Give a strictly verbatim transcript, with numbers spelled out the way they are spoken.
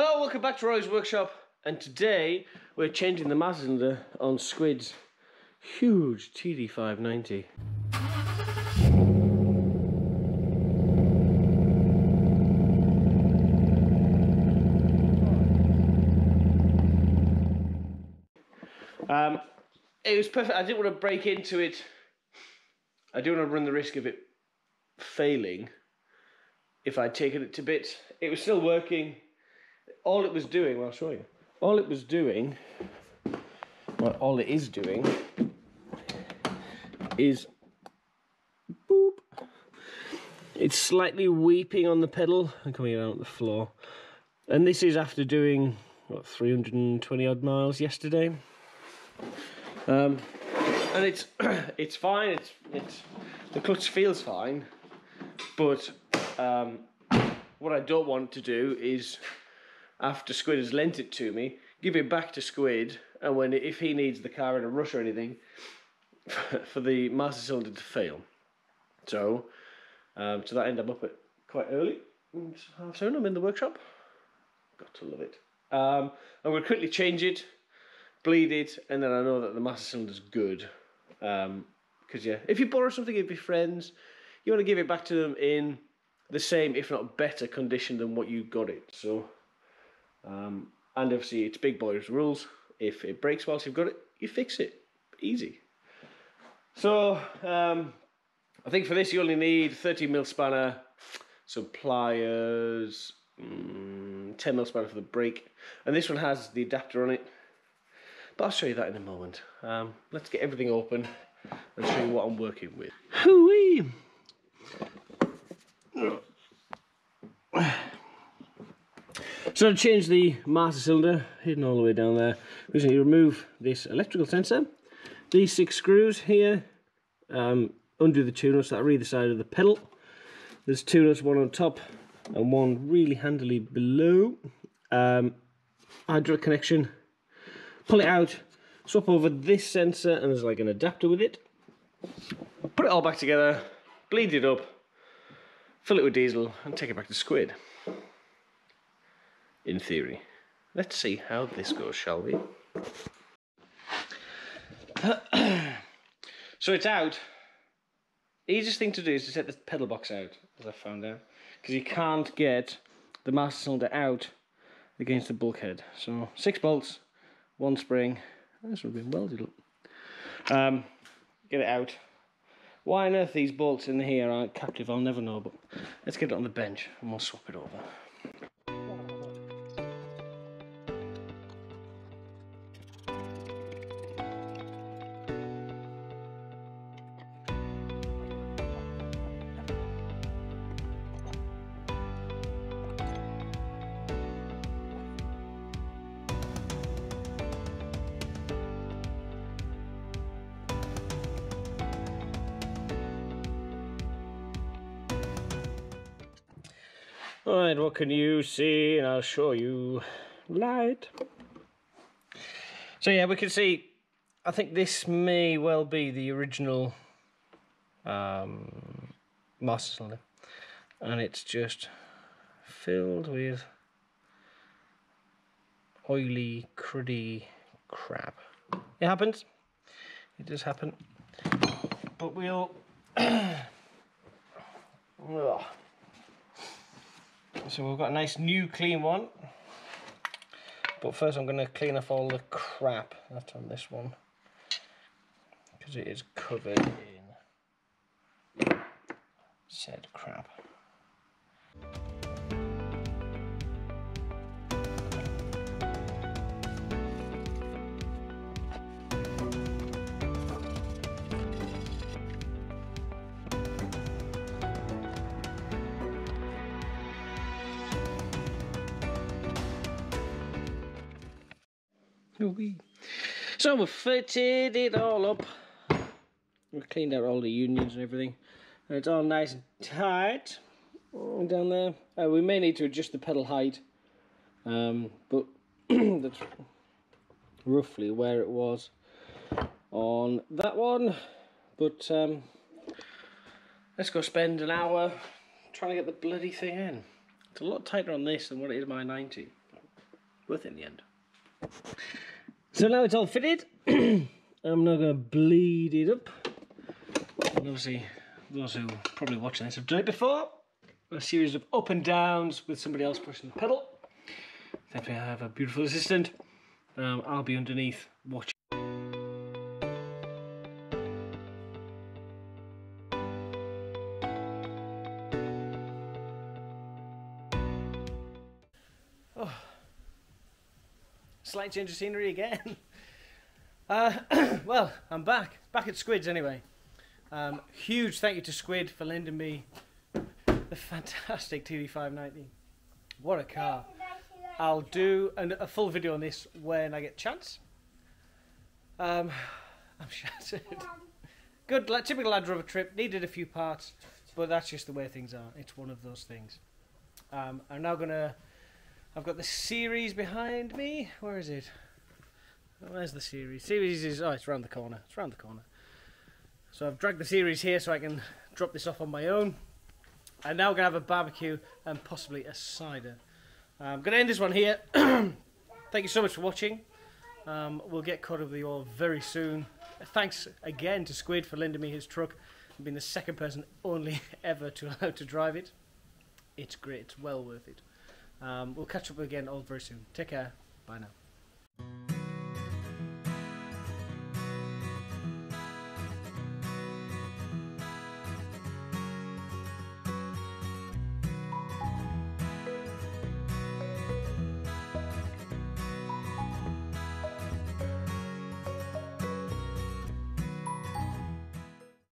Hello, welcome back to Roy's Workshop, and today we're changing the mass cylinder on Squid's huge T D five ninety. Um, it was perfect. I didn't want to break into it. I didn't want to run the risk of it failing if I'd taken it to bits. It was still working. All it was doing, well, I'll show you. All it was doing, well, all it is doing is, boop. It's slightly weeping on the pedal and coming down on the floor. And this is after doing, what, three hundred twenty odd miles yesterday. Um, and it's, it's fine, it's, it's, the clutch feels fine, but um, what I don't want to do is, after Squid has lent it to me, give it back to Squid, and when if he needs the car in a rush or anything, for the master cylinder to fail. So, um, to that end, I'm up at quite early. It's half seven, I'm in the workshop. Got to love it. Um, I'm going to quickly change it, bleed it, and then I know that the master cylinder's good. Um, because, yeah, if you borrow something, it'd be friends. You want to give it back to them in the same, if not better, condition than what you got it. So... Um, and obviously it's big boys rules. If it breaks whilst you've got it, you fix it. Easy. So um, I think for this you only need thirteen mil spanner, some pliers, mm, ten mil spanner for the brake, and this one has the adapter on it, but I'll show you that in a moment. Um, let's get everything open and show you what I'm working with. Hooey! So to change the master cylinder, hidden all the way down there, we just need to remove this electrical sensor, these six screws here, um, undo the two nuts that are either side of the pedal. There's two nuts, one on top and one really handily below. Um, hydraulic connection, pull it out, swap over this sensor, and there's like an adapter with it. Put it all back together, bleed it up, fill it with diesel, and take it back to Squid. In theory. Let's see how this goes, shall we? So it's out. The easiest thing to do is to take the pedal box out, as I found out, because you can't get the master cylinder out against the bulkhead. So six bolts, one spring. This would have been welded up. Um, get it out. Why on earth these bolts in here aren't captive, I'll never know, but let's get it on the bench and we'll swap it over. Alright, what can you see? And I'll show you light. So yeah, we can see, I think this may well be the original um, master cylinder. And it's just filled with oily, cruddy crap. It happens. It does happen. But we'll... oh. So we've got a nice new clean one, but first I'm going to clean off all the crap that's on this one, because it is covered in said crap. So we've fitted it all up, we've cleaned out all the unions and everything, and it's all nice and tight down there. Uh, we may need to adjust the pedal height, um, but that's roughly where it was on that one. But um, let's go spend an hour trying to get the bloody thing in. It's a lot tighter on this than what it is my ninety. worth it in the end. So now it's all fitted. I'm now going to bleed it up. And obviously, those who are probably watching this have done it before. A series of up and downs with somebody else pushing the pedal. Thankfully, I have a beautiful assistant. Um, I'll be underneath watching. Oh, slight change of scenery again. Uh, well, I'm back. Back at Squid's anyway. Um, huge thank you to Squid for lending me the fantastic T V five ninety. What a car. I'll do an, a full video on this when I get a chance. Um, I'm shattered. Good, like, typical Land Rover trip. Needed a few parts, but that's just the way things are. It's one of those things. Um, I'm now going to... I've got the series behind me. Where is it? Where's the series? Series is... Oh, it's round the corner. It's round the corner. So I've dragged the series here so I can drop this off on my own. I'm now going to have a barbecue and possibly a cider. I'm going to end this one here. Thank you so much for watching. Um, we'll get caught up with you all very soon. Thanks again to Squid for lending me his truck. I've been the second person only ever to allow to drive it. It's great. It's well worth it. Um, we'll catch up again all very soon. Take care. Bye now.